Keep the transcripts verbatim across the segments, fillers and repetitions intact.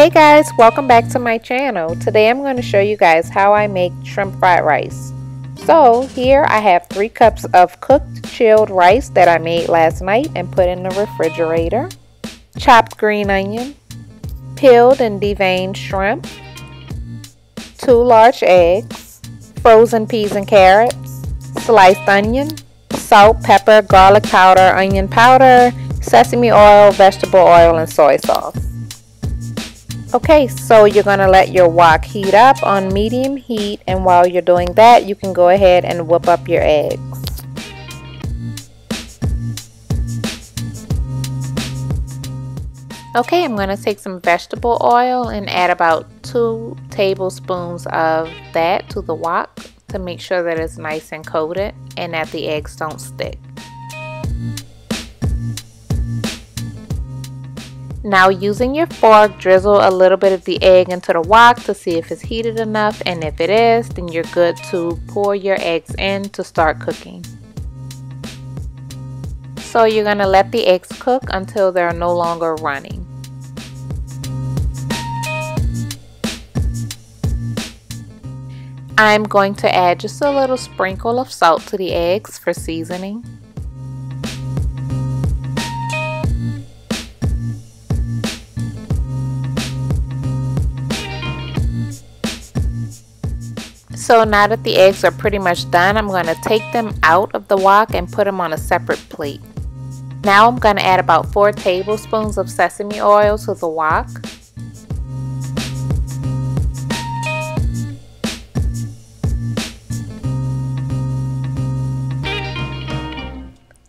Hey guys, welcome back to my channel. Today I'm going to show you guys how I make shrimp fried rice. So here I have three cups of cooked chilled rice that I made last night and put in the refrigerator. Chopped green onion, peeled and deveined shrimp, two large eggs, frozen peas and carrots, sliced onion, salt, pepper, garlic powder, onion powder, sesame oil, vegetable oil, and soy sauce. Okay, so you're going to let your wok heat up on medium heat, and while you're doing that, you can go ahead and whip up your eggs. Okay, I'm going to take some vegetable oil and add about two tablespoons of that to the wok to make sure that it's nice and coated and that the eggs don't stick. Now using your fork, drizzle a little bit of the egg into the wok to see if it's heated enough, and if it is, then you're good to pour your eggs in to start cooking. So you're going to let the eggs cook until they're no longer running. I'm going to add just a little sprinkle of salt to the eggs for seasoning. So now that the eggs are pretty much done, I'm going to take them out of the wok and put them on a separate plate. Now I'm going to add about four tablespoons of sesame oil to the wok.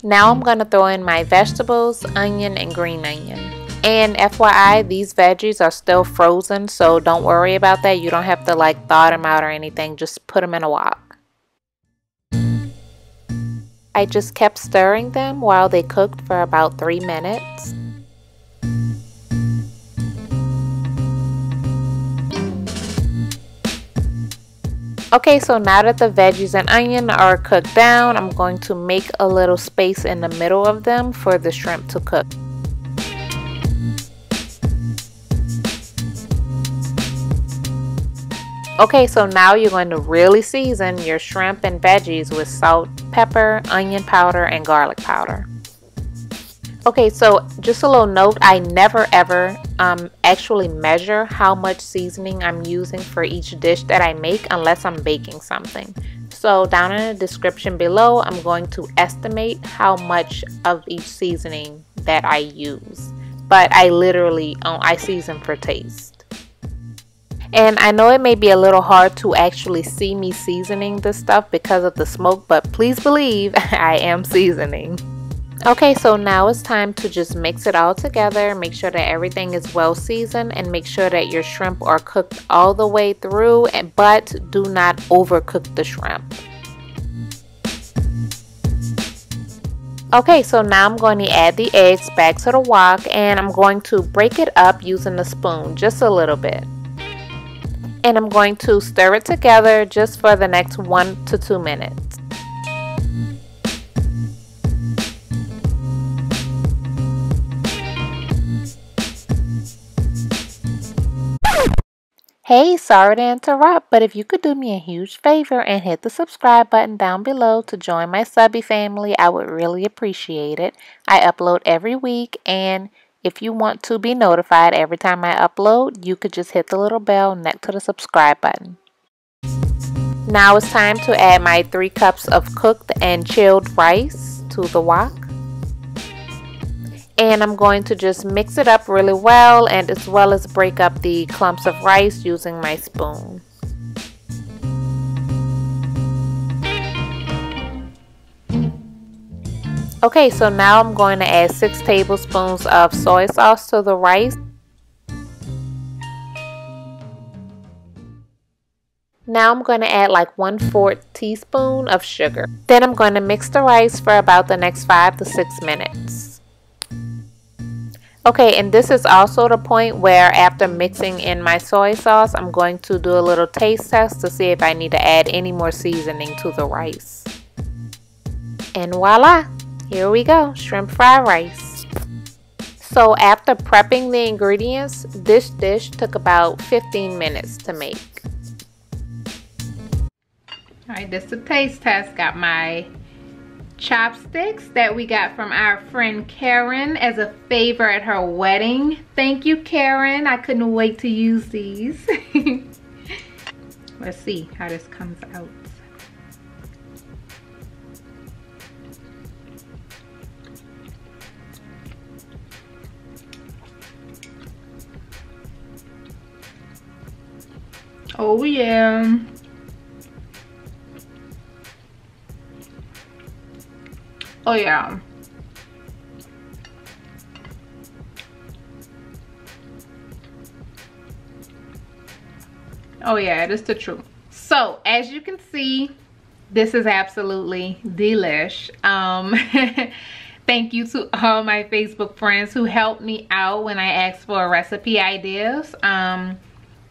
Now I'm going to throw in my vegetables, onion and green onion. And F Y I, these veggies are still frozen, so don't worry about that. You don't have to like thaw them out or anything. Just put them in a wok. I just kept stirring them while they cooked for about three minutes. Okay, so now that the veggies and onion are cooked down, I'm going to make a little space in the middle of them for the shrimp to cook. Okay, so now you're going to really season your shrimp and veggies with salt, pepper, onion powder, and garlic powder. Okay, so just a little note, I never ever um, actually measure how much seasoning I'm using for each dish that I make unless I'm baking something. So down in the description below, I'm going to estimate how much of each seasoning that I use. But I literally, um, I season for taste. And I know it may be a little hard to actually see me seasoning this stuff because of the smoke, but please believe I am seasoning. Okay, so now it's time to just mix it all together. Make sure that everything is well seasoned and make sure that your shrimp are cooked all the way through, but do not overcook the shrimp. Okay, so now I'm going to add the eggs back to the wok, and I'm going to break it up using a spoon just a little bit. And I'm going to stir it together just for the next one to two minutes. Hey, sorry to interrupt, but if you could do me a huge favor and hit the subscribe button down below to join my subby family, I would really appreciate it. I upload every week, and if you want to be notified every time I upload, you could just hit the little bell next to the subscribe button. Now it's time to add my three cups of cooked and chilled rice to the wok. And I'm going to just mix it up really well, and as well as break up the clumps of rice using my spoon. Okay, so now I'm going to add six tablespoons of soy sauce to the rice. Now I'm going to add like one fourth teaspoon of sugar. Then I'm going to mix the rice for about the next five to six minutes. Okay, and this is also the point where after mixing in my soy sauce, I'm going to do a little taste test to see if I need to add any more seasoning to the rice. And voila! Here we go, shrimp fried rice. So after prepping the ingredients, this dish took about fifteen minutes to make. Alright, this is a taste test. Got my chopsticks that we got from our friend Karen as a favor at her wedding. Thank you, Karen. I couldn't wait to use these. Let's see how this comes out. Oh yeah. Oh yeah. Oh yeah, it is the truth. So as you can see, this is absolutely delish. Um, thank you to all my Facebook friends who helped me out when I asked for recipe ideas. Um,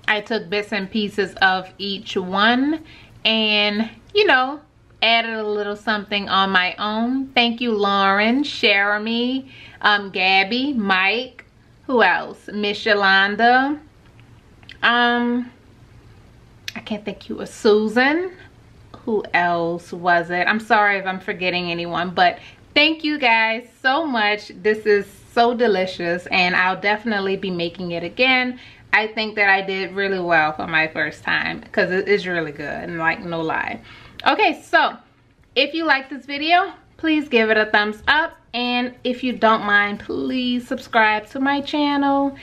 I took bits and pieces of each one and, you know, added a little something on my own. Thank you, Lauren, Jeremy, um, Gabby, Mike, who else? Miss Yolanda. Um, I can't think who was Susan. Who else was it? I'm sorry if I'm forgetting anyone, but thank you guys so much. This is so delicious and I'll definitely be making it again. I think that I did really well for my first time because it is really good and like no lie. Okay, so if you like this video, please give it a thumbs up. And if you don't mind, please subscribe to my channel.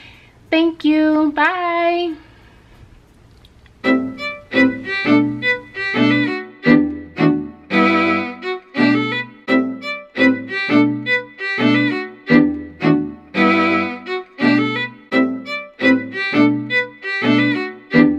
Thank you. Bye.